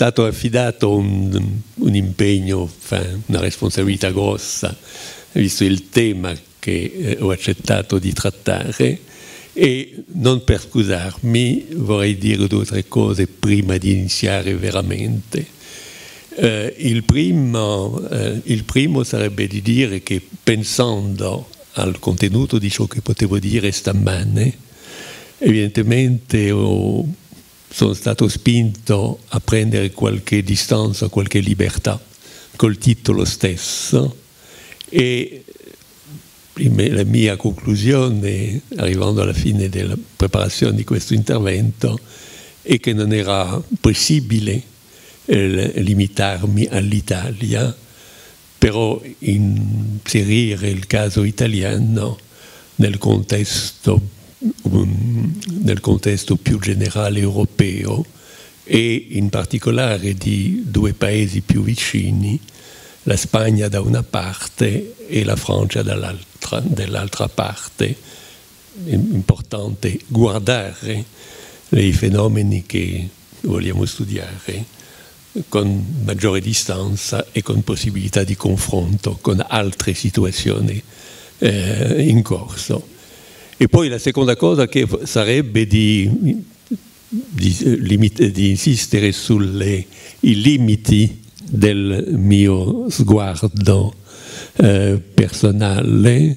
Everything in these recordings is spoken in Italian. stato affidato un impegno, una responsabilità grossa, visto il tema che ho accettato di trattare, e non per scusarmi vorrei dire due o tre cose prima di iniziare veramente. Il primo sarebbe di dire che, pensando al contenuto di ciò che potevo dire stamane, evidentemente sono stato spinto a prendere qualche distanza, qualche libertà col titolo stesso, e la mia conclusione, arrivando alla fine della preparazione di questo intervento, è che non era possibile limitarmi all'Italia, però inserire il caso italiano nel contesto più generale europeo, e in particolare di due paesi più vicini, la Spagna da una parte e la Francia dall'altra parte. È importante guardare i fenomeni che vogliamo studiare con maggiore distanza e con possibilità di confronto con altre situazioni in corso. E poi la seconda cosa che sarebbe di insistere sui limiti del mio sguardo personale.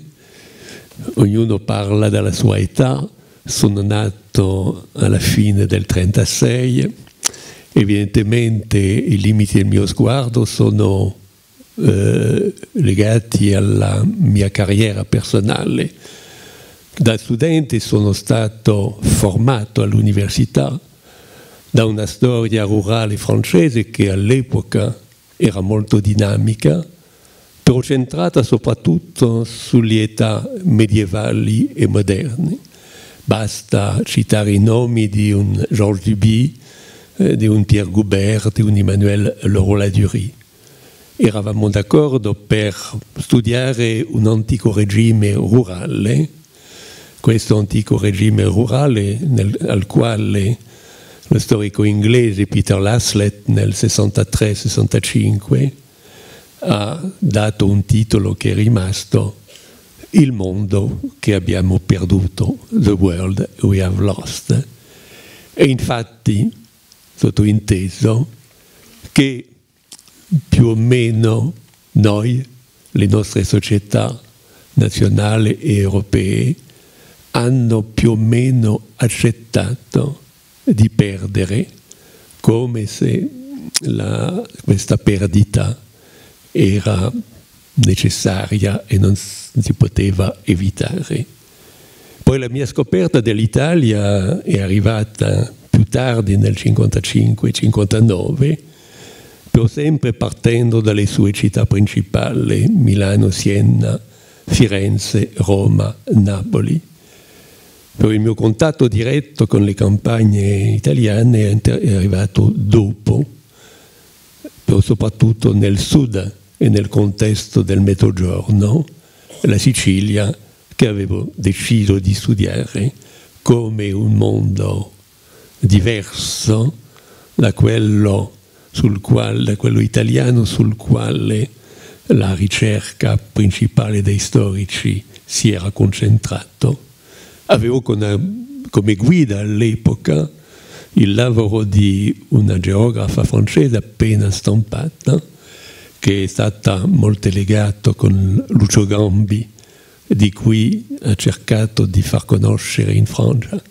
Ognuno parla dalla sua età. Sono nato alla fine del 1936, evidentemente i limiti del mio sguardo sono legati alla mia carriera personale. Da studente sono stato formato all'università da una storia rurale francese che all'epoca era molto dinamica, però centrata soprattutto sulle età medievali e moderne. Basta citare i nomi di un Georges Duby, di un Pierre Goubert, di un Emmanuel Le Roy Ladurie. Eravamo d'accordo per studiare un antico regime rurale. Questo antico regime rurale al quale lo storico inglese Peter Laslett nel 63-65 ha dato un titolo che è rimasto Il mondo che abbiamo perduto, The World We Have Lost. E infatti, sottointeso, che più o meno noi, le nostre società nazionali e europee, hanno più o meno accettato di perdere, come se questa perdita era necessaria e non si poteva evitare. Poi la mia scoperta dell'Italia è arrivata più tardi, nel 1955-59, però sempre partendo dalle sue città principali, Milano, Siena, Firenze, Roma, Napoli. Però il mio contatto diretto con le campagne italiane è arrivato dopo, però soprattutto nel sud e nel contesto del Mezzogiorno, la Sicilia, che avevo deciso di studiare come un mondo diverso da quello italiano sul quale la ricerca principale dei storici si era concentrato. Avevo come guida all'epoca il lavoro di una geografa francese appena stampata, che è stata molto legata con Lucio Gambi, di cui ha cercato di far conoscere in Francia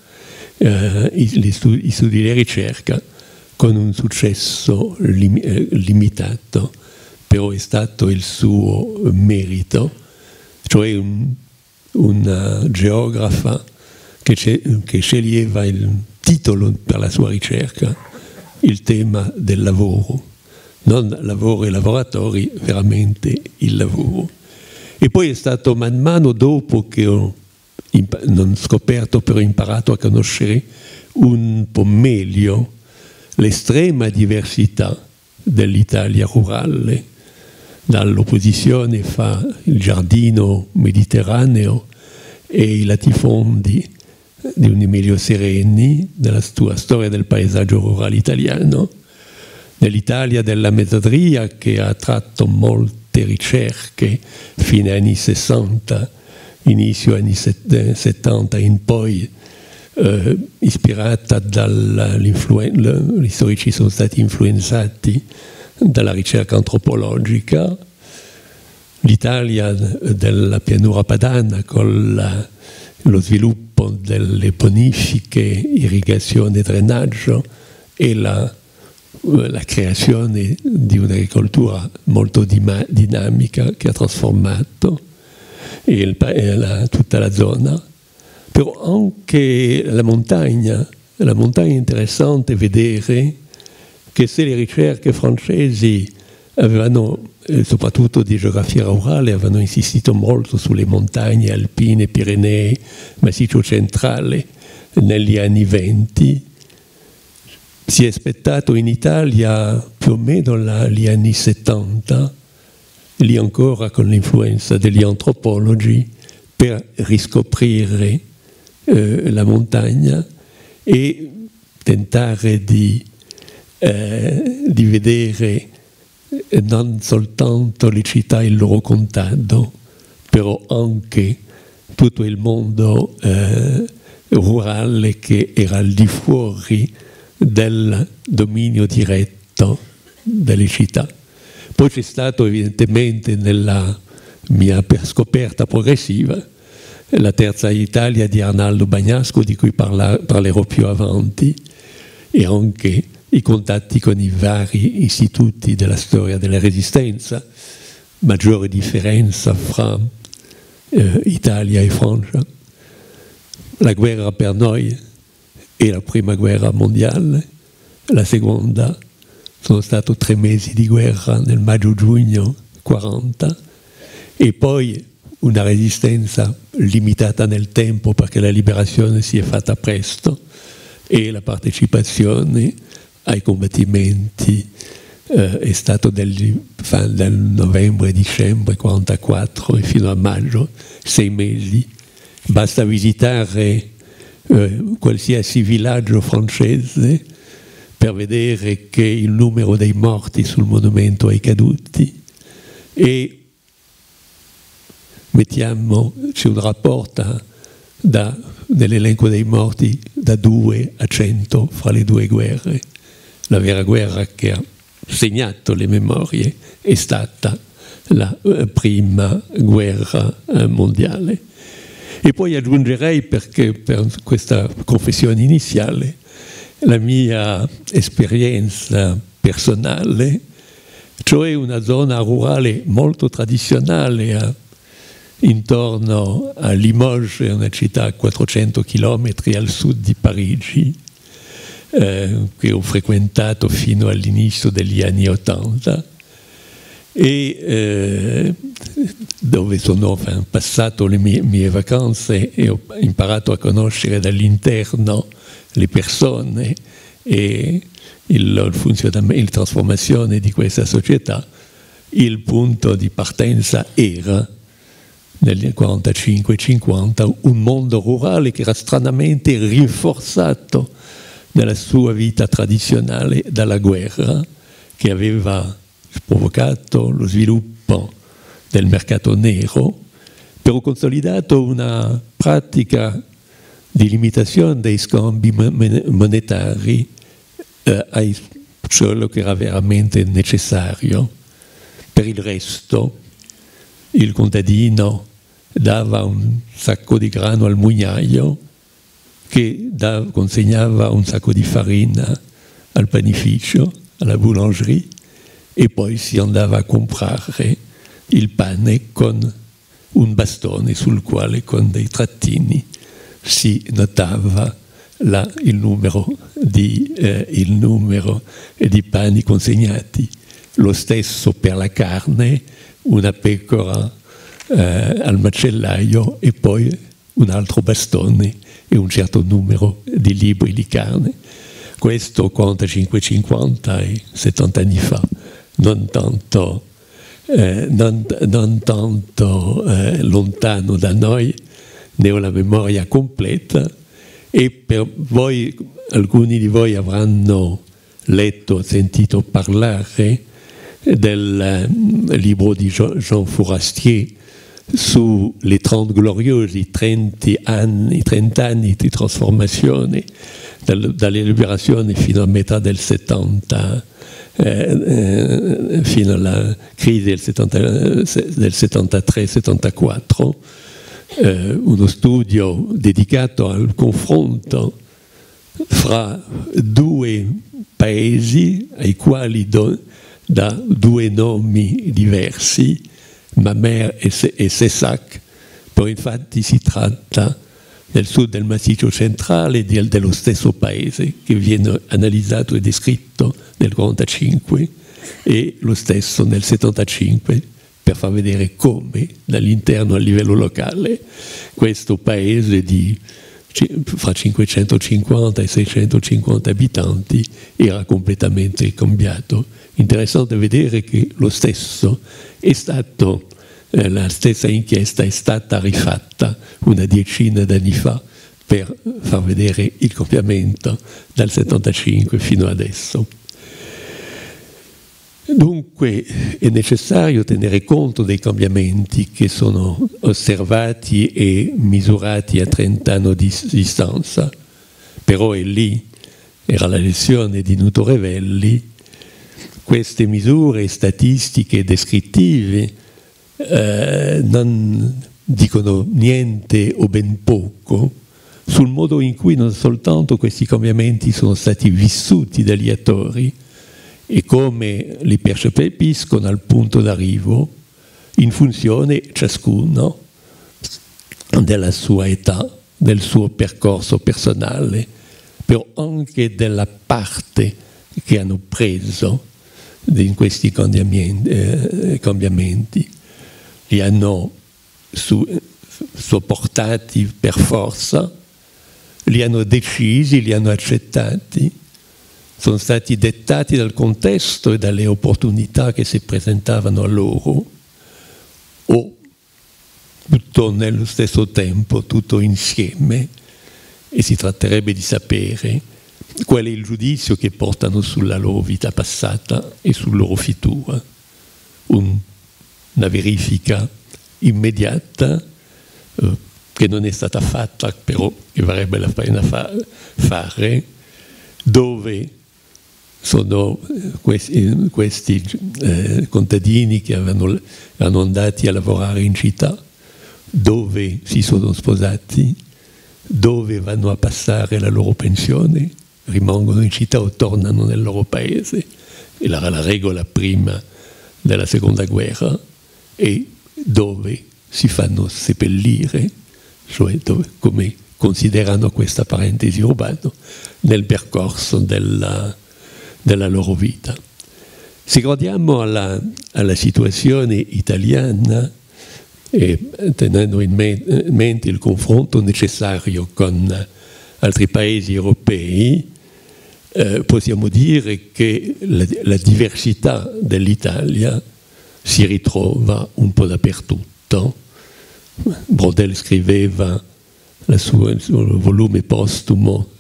i studi di ricerca, con un successo limitato, però è stato il suo merito, cioè una geografa che sceglieva il titolo per la sua ricerca, il tema del lavoro, non lavoro e lavoratori, veramente il lavoro. E poi è stato man mano, dopo che ho non scoperto, però imparato a conoscere un po' meglio l'estrema diversità dell'Italia rurale, dall'opposizione fra il giardino mediterraneo e i latifondi di un Emilio Sereni, della sua storia del paesaggio rurale italiano, dell'Italia della mezzadria, che ha tratto molte ricerche fine anni 60, inizio anni 70 in poi, ispirata dall'influenza, gli storici sono stati influenzati dalla ricerca antropologica. L'Italia della pianura padana, con lo sviluppo delle bonifiche, irrigazione e drenaggio, e la creazione di un'agricoltura molto dinamica che ha trasformato tutta la zona. Però anche la montagna è interessante vedere che se le ricerche francesi avevano, soprattutto di geografia rurale, avevano insistito molto sulle montagne alpine, Pirenei, Massiccio Centrale negli anni '20. Si è aspettato in Italia più o meno gli anni '70, lì ancora con l'influenza degli antropologi, per riscoprire la montagna e tentare di vedere non soltanto le città e il loro contado, però anche tutto il mondo rurale che era al di fuori del dominio diretto delle città. Poi c'è stato evidentemente, nella mia scoperta progressiva, la terza Italia di Arnaldo Bagnasco, di cui parlerò più avanti, e anche i contatti con i vari istituti della storia della Resistenza, maggiore differenza fra Italia e Francia, la guerra per noi e la prima guerra mondiale, la seconda, sono stati 3 mesi di guerra nel maggio-giugno 40, e poi una resistenza limitata nel tempo perché la liberazione si è fatta presto, e la partecipazione ai combattimenti è stato dal novembre, dicembre 44 e fino a maggio, 6 mesi. Basta visitare qualsiasi villaggio francese per vedere che il numero dei morti sul monumento ai caduti, e mettiamo, c'è un rapporto nell'elenco dei morti da 2 a 100 fra le 2 guerre. La vera guerra che ha segnato le memorie è stata la prima guerra mondiale. E poi aggiungerei, perché per questa confessione iniziale, la mia esperienza personale, cioè una zona rurale molto tradizionale intorno a Limoges, una città a 400 chilometri al sud di Parigi, che ho frequentato fino all'inizio degli anni '80, e dove sono passato le mie vacanze e ho imparato a conoscere dall'interno le persone e il funzionamento, la trasformazione di questa società. Il punto di partenza era, nel 45-50, un mondo rurale che era stranamente rinforzato nella sua vita tradizionale dalla guerra, che aveva provocato lo sviluppo del mercato nero, però consolidato una pratica di limitazione dei scambi monetari a ciò che era veramente necessario. Per il resto il contadino dava un sacco di grano al mugnaio, che consegnava un sacco di farina al panificio, alla boulangerie, e poi si andava a comprare il pane con un bastone sul quale con dei trattini si notava il numero di pani consegnati. Lo stesso per la carne, una pecora al macellaio e poi un altro bastone e un certo numero di libri di carne. Questo 45-50 e 70 anni fa, non tanto lontano da noi, ne ho la memoria completa, e per voi, alcuni di voi avranno letto, sentito parlare del libro di Jean Fourastier su le 30 gloriose, i 30 anni di trasformazione, dalle liberazioni fino a metà del 70, fino alla crisi del 73-74, uno studio dedicato al confronto fra due paesi ai quali da due nomi diversi, Mamer e Sessac. Poi infatti si tratta del sud del massiccio centrale dello stesso paese che viene analizzato e descritto nel 1945 e lo stesso nel 1975, per far vedere come dall'interno a livello locale questo paese di fra 550 e 650 abitanti era completamente cambiato. Interessante vedere che lo stesso è stato, la stessa inchiesta è stata rifatta una decina d'anni fa per far vedere il cambiamento dal 75 fino adesso. Dunque è necessario tenere conto dei cambiamenti che sono osservati e misurati a 30 anni di distanza, però è lì, era la lezione di Nuto Revelli, queste misure statistiche e descrittive non dicono niente o ben poco sul modo in cui non soltanto questi cambiamenti sono stati vissuti dagli attori, e come li percepiscono al punto d'arrivo, in funzione ciascuno della sua età, del suo percorso personale, però anche della parte che hanno preso in questi cambiamenti. Li hanno sopportati per forza, li hanno decisi, li hanno accettati, sono stati dettati dal contesto e dalle opportunità che si presentavano a loro, o tutto nello stesso tempo, tutto insieme, e si tratterebbe di sapere qual è il giudizio che portano sulla loro vita passata e sulla loro futura. Una verifica immediata che non è stata fatta, però che varrebbe la pena fare, dove sono questi contadini che erano andati a lavorare in città, dove si sono sposati, dove vanno a passare la loro pensione, rimangono in città o tornano nel loro paese. Era la regola prima della seconda guerra, e dove si fanno seppellire, cioè come considerano questa parentesi urbana nel percorso della loro vita. Se guardiamo alla situazione italiana, tenendo in mente il confronto necessario con altri paesi europei, possiamo dire che la diversità dell'Italia si ritrova un po' dappertutto. Brodel scriveva il suo volume postumo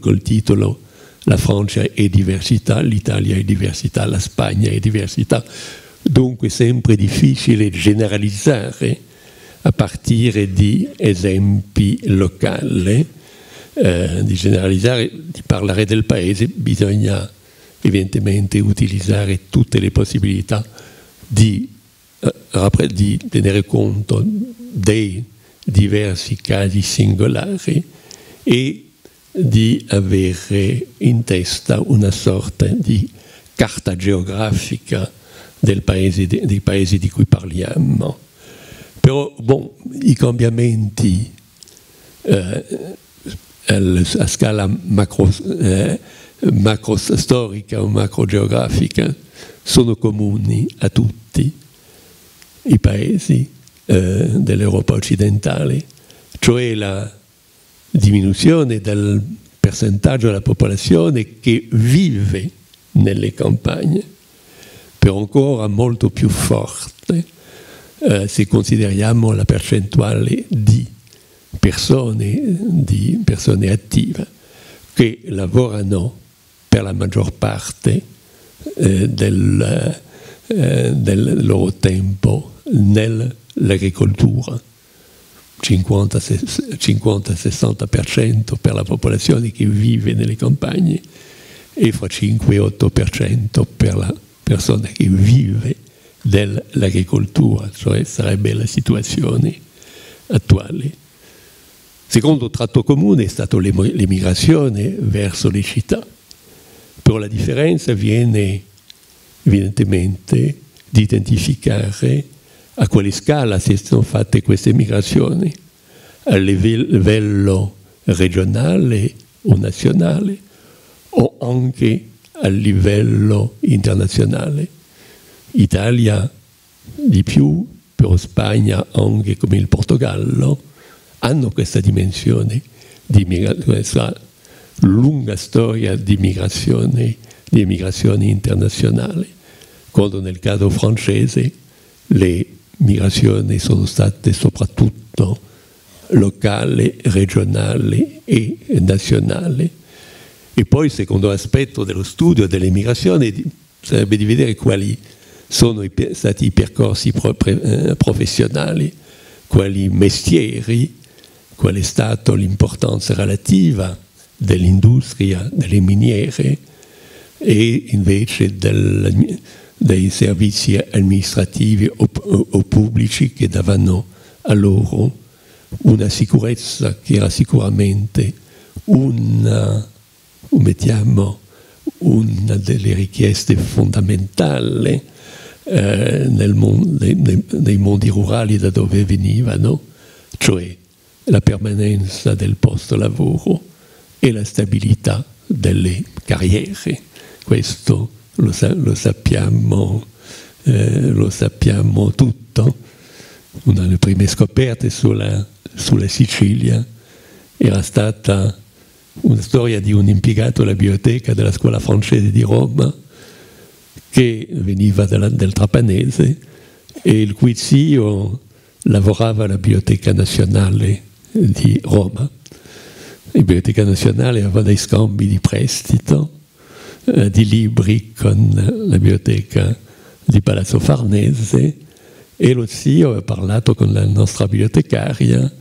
col titolo La Francia è diversità, l'Italia è diversità, la Spagna è diversità. Dunque è sempre difficile generalizzare a partire di esempi locali, di parlare del paese. Bisogna evidentemente utilizzare tutte le possibilità di tenere conto dei diversi casi singolari e di avere in testa una sorta di carta geografica dei paesi di cui parliamo. Però i cambiamenti a scala macro-storica o macro-geografica sono comuni a tutti i paesi dell'Europa occidentale, cioè la diminuzione del percentaggio della popolazione che vive nelle campagne, però ancora molto più forte se consideriamo la percentuale di persone attive che lavorano per la maggior parte del loro tempo nell'agricoltura, 50-60% per la popolazione che vive nelle campagne e fra 5-8% per la persona che vive dell'agricoltura, cioè sarebbe la situazione attuale. Secondo tratto comune è stato l'emigrazione verso le città, però la differenza viene evidentemente di identificare a quale scala si sono fatte queste migrazioni, a livello regionale o nazionale o anche a livello internazionale. Italia di più, però Spagna anche come il Portogallo hanno questa dimensione di questa lunga storia di migrazione internazionale, quando nel caso francese le migrazioni sono state soprattutto locali, regionali e nazionali. E poi il secondo aspetto dello studio delle migrazioni sarebbe di vedere quali sono stati i percorsi professionali, quali mestieri, qual è stata l'importanza relativa dell'industria, delle miniere e invece dei servizi amministrativi o pubblici che davano a loro una sicurezza che era sicuramente una delle richieste fondamentali nei mondi rurali da dove venivano, cioè la permanenza del posto lavoro e la stabilità delle carriere. Questo lo sappiamo tutto. Una delle prime scoperte sulla Sicilia era stata una storia di un impiegato alla biblioteca della scuola francese di Roma che veniva del Trapanese e il cui zio lavorava alla Biblioteca Nazionale di Roma. La Biblioteca Nazionale aveva dei scambi di prestito di libri con la biblioteca di Palazzo Farnese e lo zio aveva parlato con la nostra bibliotecaria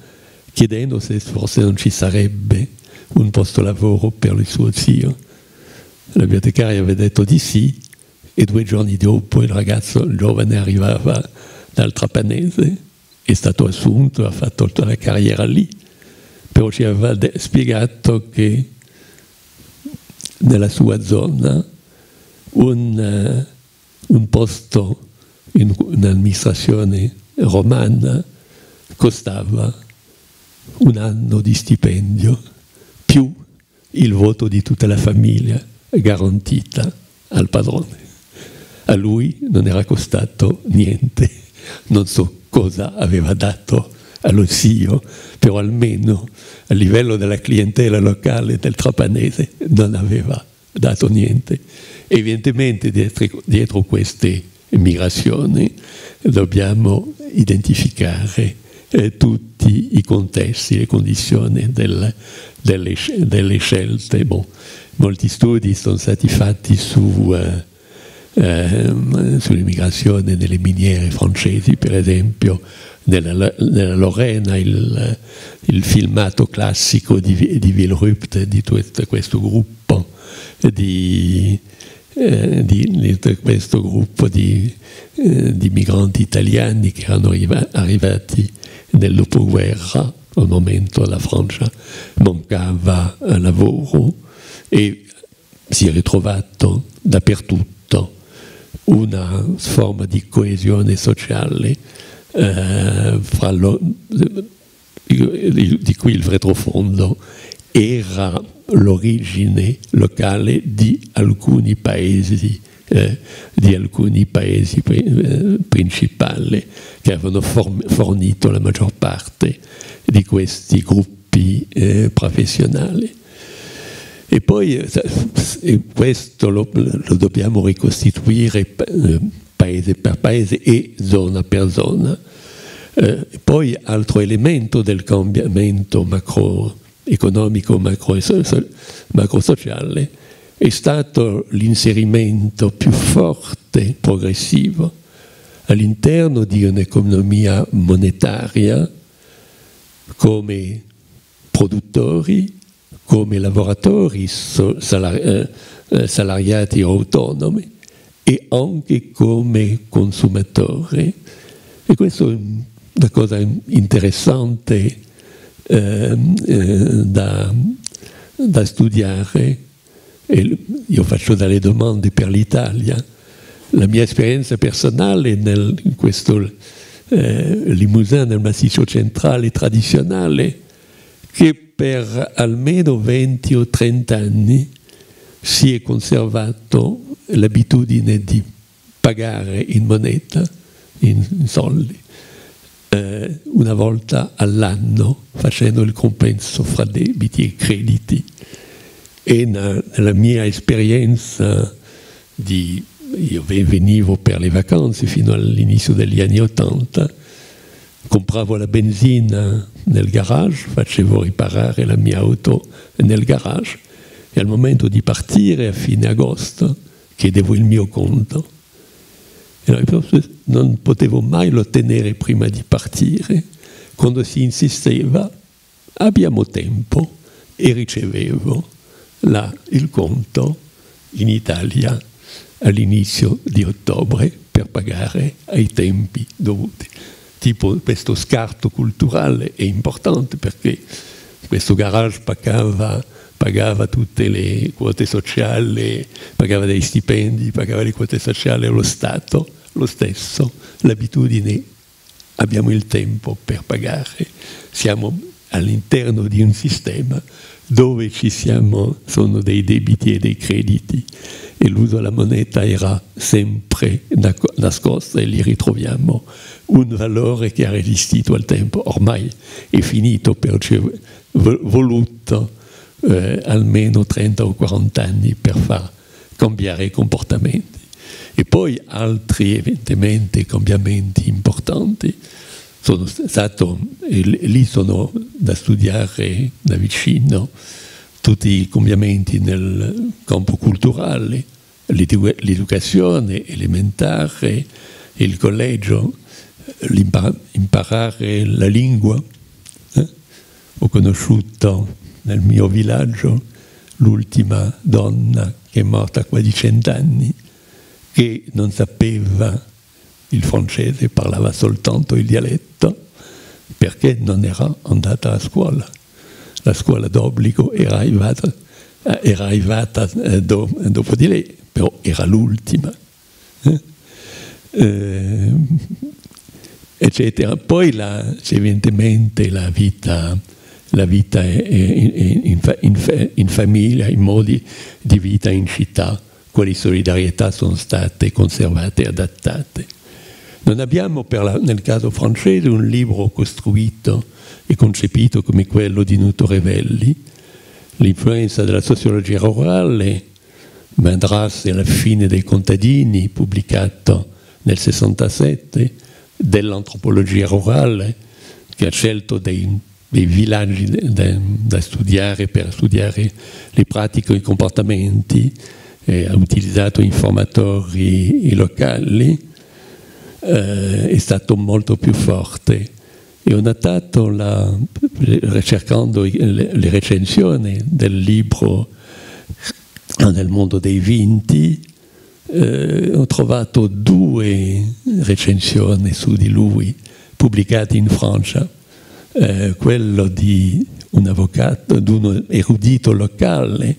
chiedendo se forse non ci sarebbe un posto lavoro per il suo zio. La bibliotecaria aveva detto di sì e 2 giorni dopo il ragazzo giovane arrivava dal Trapanese, è stato assunto, ha fatto tutta la carriera lì, però ci aveva spiegato che nella sua zona un posto in un'amministrazione romana costava 1 anno di stipendio più il voto di tutta la famiglia garantita al padrone. A lui non era costato niente, non so cosa aveva dato allo zio, però almeno a livello della clientela locale del Trapanese non aveva dato niente. Evidentemente dietro queste migrazioni dobbiamo identificare tutti i contesti, le condizioni delle scelte. Bon, molti studi sono stati fatti sull'immigrazione delle miniere francesi, per esempio nella Lorena il filmato classico di Villerupt, di questo gruppo di migranti italiani che erano arrivati nel dopoguerra, al momento la Francia mancava lavoro e si è ritrovato dappertutto una forma di coesione sociale di cui il retrofondo era l'origine locale di alcuni paesi principali che avevano fornito la maggior parte di questi gruppi professionali. E poi questo lo dobbiamo ricostituire paese per paese e zona per zona. Poi altro elemento del cambiamento macroeconomico, macrosociale, è stato l'inserimento più forte, progressivo, all'interno di un'economia monetaria come produttori, come lavoratori salariati o autonomi e anche come consumatori. E questo è una cosa interessante da studiare. E io faccio delle domande per l'Italia. La mia esperienza personale in questo Limousin, nel massiccio centrale tradizionale, che per almeno 20 o 30 anni si è conservato l'abitudine di pagare in moneta, in soldi, una volta all'anno, facendo il compenso fra debiti e crediti. E nella mia esperienza di... Io venivo per le vacanze fino all'inizio degli anni '80, compravo la benzina nel garage, facevo riparare la mia auto nel garage e al momento di partire a fine agosto chiedevo il mio conto. E non potevo mai lo ottenere prima di partire. Quando si insisteva, abbiamo tempo, e ricevevo il conto in Italia all'inizio di ottobre per pagare ai tempi dovuti. Tipo, questo scarto culturale è importante perché questo garage pagava tutte le quote sociali, pagava dei stipendi, pagava le quote sociali allo Stato, lo stesso. L'abitudine, abbiamo il tempo per pagare. Siamo all'interno di un sistema dove sono dei debiti e dei crediti, e l'uso della moneta era sempre nascosta e lì ritroviamo un valore che ha resistito al tempo. Ormai è finito, però ci è voluto almeno 30 o 40 anni per far cambiare i comportamenti. E poi altri evidentemente cambiamenti importanti sono stato, e lì sono da studiare da vicino, tutti i cambiamenti nel campo culturale, l'educazione elementare, il collegio, imparare la lingua. Ho conosciuto nel mio villaggio l'ultima donna che è morta quasi 100 anni, che non sapeva il francese, parlava soltanto il dialetto perché non era andata a scuola. La scuola d'obbligo era arrivata dopo di lei, però era l'ultima, eccetera. Poi evidentemente la vita in famiglia, i modi di vita in città, quali solidarietà sono state conservate e adattate. Non abbiamo, nel caso francese, un libro costruito e concepito come quello di Nuto Revelli. L'influenza della sociologia rurale, Wenders e la fine dei contadini, pubblicato nel 67, dell'antropologia rurale, che ha scelto dei villaggi da studiare per studiare le pratiche e i comportamenti, ha utilizzato informatori locali. È stato molto più forte, e ho notato, ricercando le recensioni del libro nel mondo dei vinti, ho trovato 2 recensioni su di lui pubblicate in Francia, quello di un avvocato, di un erudito locale,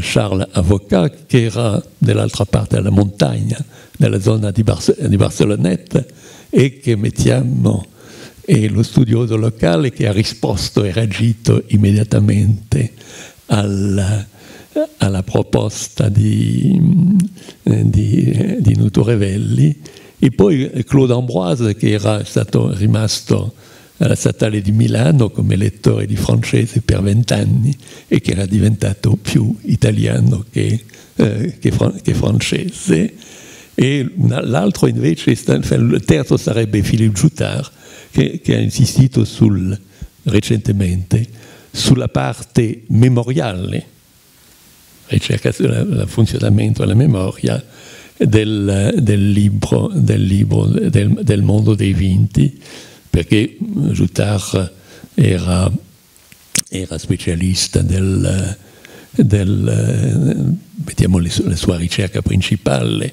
Charles Avocat, che era dall'altra parte della montagna, nella zona di Barcelonette, e che mettiamo è lo studioso locale che ha risposto e reagito immediatamente alla proposta di Nuto Revelli. E poi Claude Ambroise, che era rimasto alla Statale di Milano come lettore di francese per 20 anni e che era diventato più italiano che francese. E l'altro invece, il terzo sarebbe Philippe Joutard, che ha insistito recentemente sulla parte memoriale, ricercazione, al funzionamento, alla memoria del mondo dei vinti, perché Joutard era specialista vediamo, la sua ricerca principale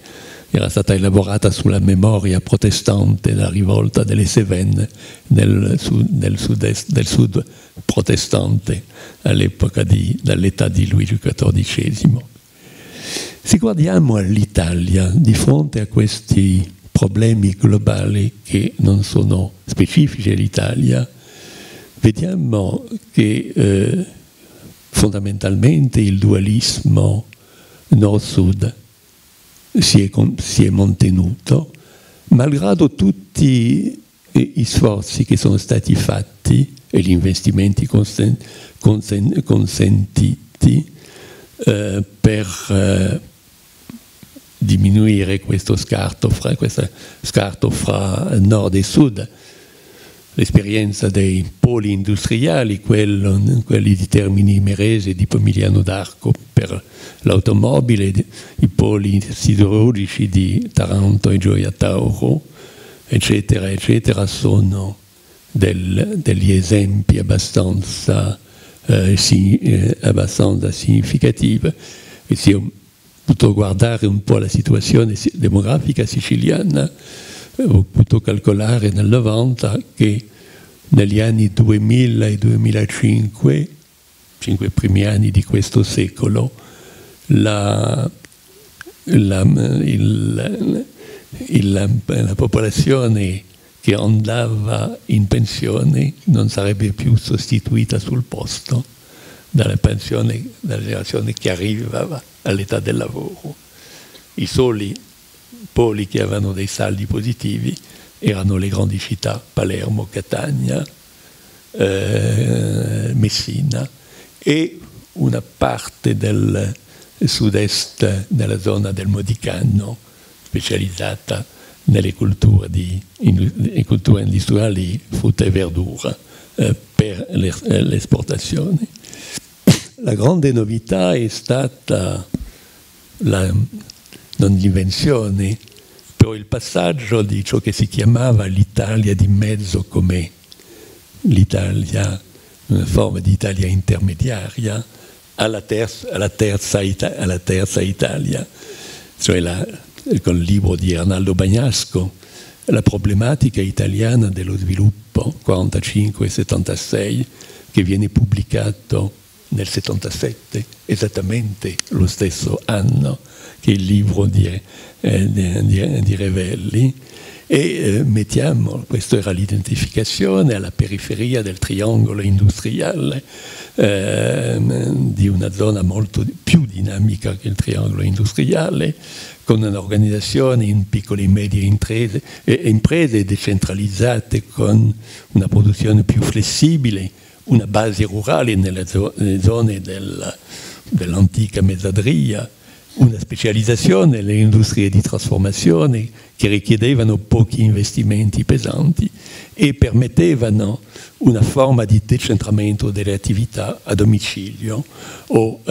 era stata elaborata sulla memoria protestante della rivolta delle Cévennes del sud protestante all'epoca dall'età di Luigi XIV. Se guardiamo all'Italia di fronte a questi problemi globali che non sono specifici all'Italia, vediamo che fondamentalmente il dualismo nord-sud si è mantenuto, malgrado tutti gli sforzi che sono stati fatti e gli investimenti consentiti per diminuire questo scarto fra nord e sud. L'esperienza dei poli industriali, quelli di Termini Imerese e di Pomigliano d'Arco per l'automobile, i poli siderurgici di Taranto e Gioia Tauro, eccetera, eccetera, sono degli esempi abbastanza significativi. E se ho potuto guardare un po' la situazione demografica siciliana, ho potuto calcolare nel 90 che negli anni 2000 e 2005, cinque primi anni di questo secolo, la popolazione che andava in pensione non sarebbe più sostituita sul posto dalla generazione che arrivava all'età del lavoro. I soli poli che avevano dei saldi positivi erano le grandi città, Palermo, Catania, Messina, e una parte del sud-est, nella zona del Modicano, specializzata nelle culture industriali, frutta e verdura, per l'esportazione. La grande novità è stata non l'invenzione, però il passaggio di ciò che si chiamava l'Italia di mezzo, come l'Italia, una forma di Italia intermediaria, alla terza Italia, cioè con il libro di Arnaldo Bagnasco, la problematica italiana dello sviluppo 45-76, che viene pubblicato nel 77, esattamente lo stesso anno che il libro di Revelli, e mettiamo, questa era l'identificazione alla periferia del triangolo industriale, di una zona molto più dinamica che il triangolo industriale, con un'organizzazione in piccole e medie imprese decentralizzate, con una produzione più flessibile, una base rurale nelle zone dell'antica mezzadria, una specializzazione nelle industrie di trasformazione che richiedevano pochi investimenti pesanti e permettevano una forma di decentramento delle attività a domicilio o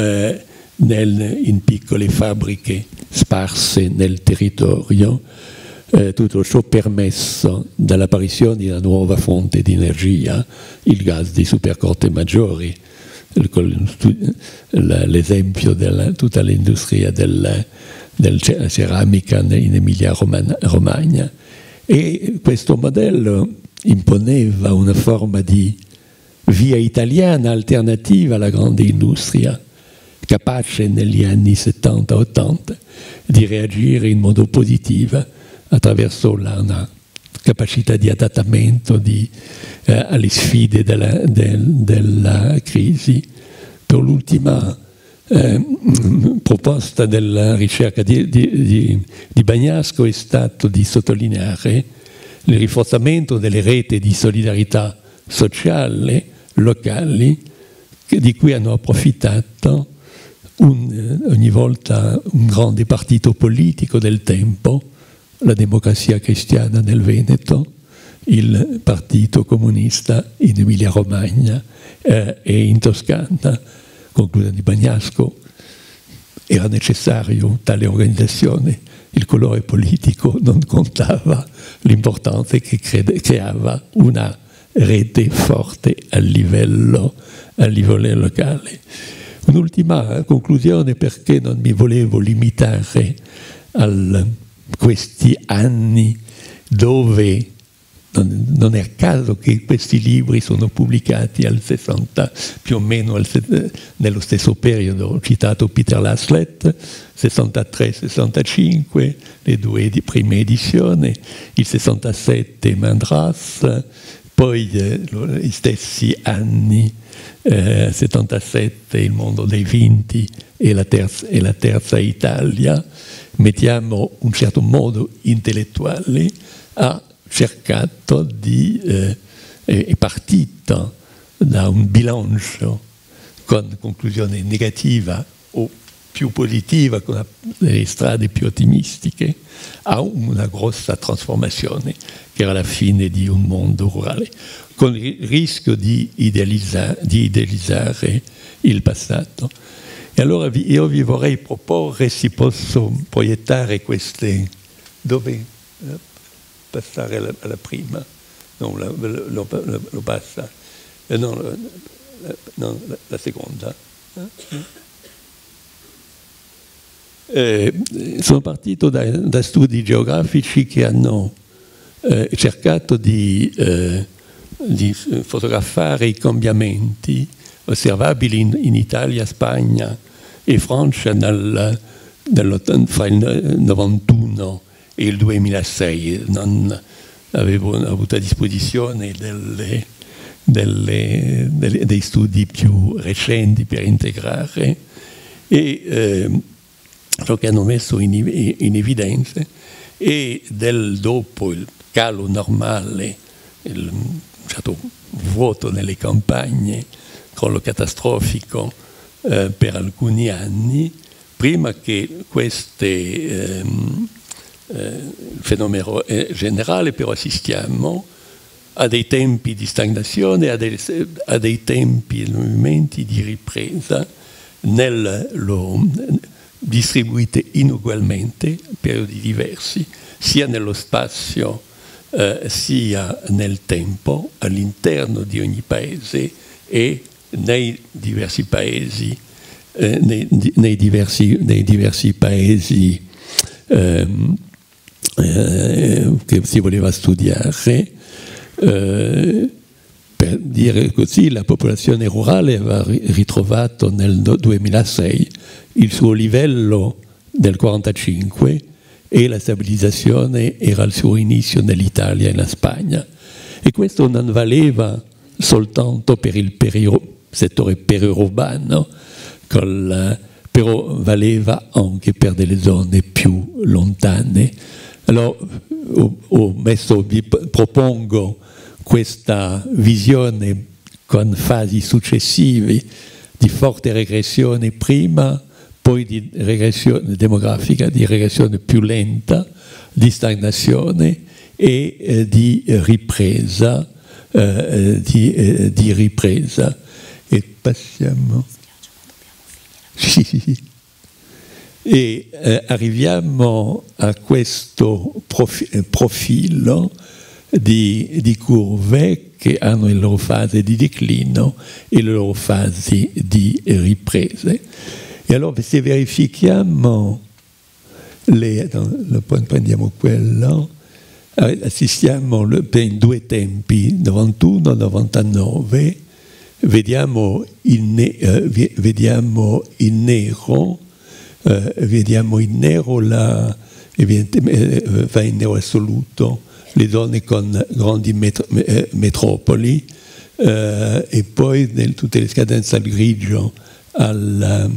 in piccole fabbriche sparse nel territorio, tutto ciò permesso dall'apparizione di una nuova fonte di energia, il gas di supercorte maggiori, l'esempio di tutta l'industria della ceramica in Emilia-Romagna. E questo modello imponeva una forma di via italiana alternativa alla grande industria, capace negli anni 70-80 di reagire in modo positivo attraverso una capacità di adattamento alle sfide della crisi. L'ultima proposta della ricerca di Bagnasco è stato di sottolineare il rafforzamento delle reti di solidarietà sociale locali, di cui hanno approfittato ogni volta un grande partito politico del tempo, la Democrazia Cristiana nel Veneto, il Partito Comunista in Emilia-Romagna e in Toscana. Conclude di Bagnasco, era necessario tale organizzazione, il colore politico non contava, l'importante è che creava una rete forte a livello locale. Un'ultima conclusione, perché non mi volevo limitare a questi anni dove non è a caso che questi libri sono pubblicati al 60, più o meno nello stesso periodo. Ho citato Peter Laslett, 63-65, le due prime edizioni, il 67 Mandras, poi gli stessi anni, 77 Il mondo dei vinti e la terza Italia, mettiamo un certo modo intellettuale, ha cercato di, è partito da un bilancio con conclusione negativa o più positiva, con le strade più ottimistiche, a una grossa trasformazione che era la fine di un mondo rurale, con il rischio di idealizzare il passato. E allora io vi vorrei proporre, se posso proiettare queste... Dove? Passare alla prima, non lo passa, la seconda. Sono partito da studi geografici che hanno cercato di fotografare i cambiamenti osservabili in Italia, Spagna e Francia fra il 91 e il 2006, non avevo avuto a disposizione dei studi più recenti per integrare, e ciò che hanno messo in evidenza è dopo il calo normale, il certo vuoto nelle campagne, crollo catastrofico per alcuni anni, prima che queste... il fenomeno è generale, però assistiamo a dei tempi di stagnazione, a dei tempi e movimenti di ripresa distribuite inugualmente, periodi diversi, sia nello spazio sia nel tempo, all'interno di ogni paese e nei diversi paesi, nei diversi paesi che si voleva studiare. Per dire così, la popolazione rurale aveva ritrovato nel 2006 il suo livello del 45 e la stabilizzazione era al suo inizio nell'Italia e nella Spagna, e questo non valeva soltanto per il settore periurbano, però valeva anche per delle zone più lontane. Allora vi propongo questa visione con fasi successive di forte regressione prima, poi di regressione demografica, di regressione più lenta, di stagnazione e di ripresa. E passiamo... Sì. E arriviamo a questo profilo di curve che hanno le loro fasi di declino e le loro fasi di riprese. E allora, se verifichiamo prendiamo quello, assistiamo in due tempi, 91-99, vediamo in nero va in nero assoluto le zone con grandi metropoli, e poi tutte le scadenze al grigio, dal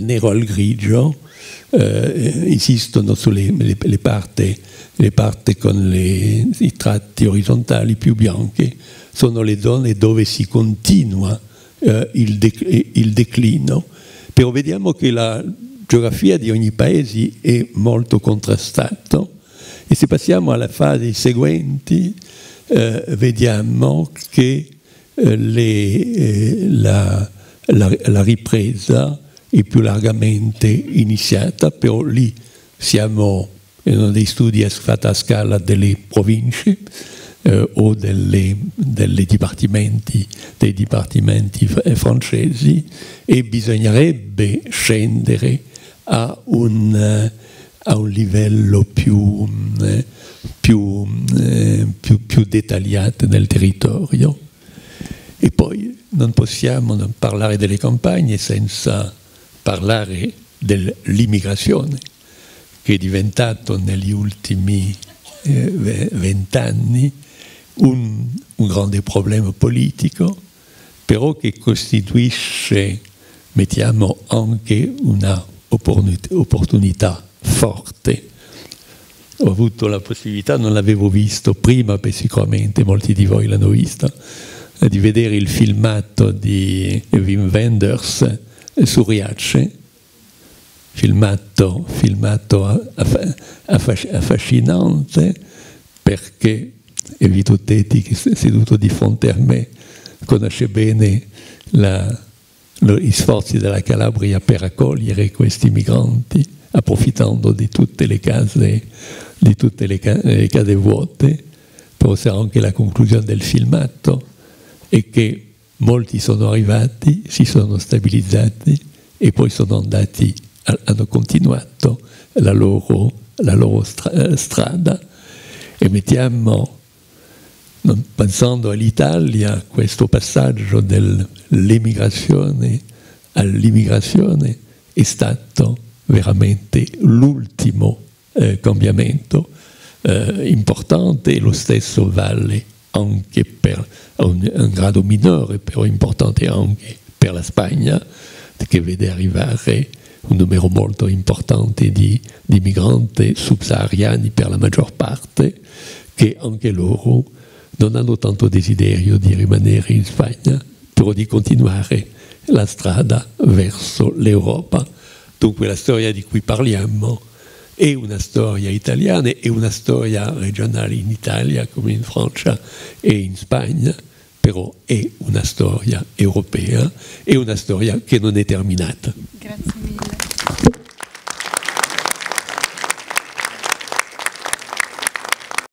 nero al grigio, insistono sulle parti con i tratti orizzontali più bianchi, sono le zone dove si continua il declino. Però vediamo che la geografia di ogni paese è molto contrastata, e se passiamo alla fase seguente vediamo che la ripresa e più largamente iniziata, però lì siamo in dei studi fatti a scala delle province o dei dipartimenti francesi, e bisognerebbe scendere a un livello più dettagliato del territorio. E poi non possiamo non parlare delle campagne senza parlare dell'immigrazione, che è diventato negli ultimi 20 anni un grande problema politico, però che costituisce, mettiamo, anche una opportunità forte. Ho avuto la possibilità, non l'avevo visto prima, ma sicuramente molti di voi l'hanno vista, di vedere il filmato di Wim Wenders su Riace, filmato affascinante, perché Vito Teti, che è seduto di fronte a me, conosce bene gli sforzi della Calabria per accogliere questi migranti, approfittando di tutte le case, vuote. Però anche la conclusione del filmato è che molti sono arrivati, si sono stabilizzati e poi sono andati, hanno continuato la loro strada. E mettiamo, pensando all'Italia, questo passaggio dell'emigrazione all'immigrazione è stato veramente l'ultimo cambiamento importante, e lo stesso vale anche per un grado minore, però importante anche per la Spagna, che vede arrivare un numero molto importante di migranti subsahariani, per la maggior parte, che anche loro non hanno tanto desiderio di rimanere in Spagna, però di continuare la strada verso l'Europa. Dunque la storia di cui parliamo è una storia italiana, è una storia regionale in Italia come in Francia e in Spagna, però è una storia europea, è una storia che non è terminata.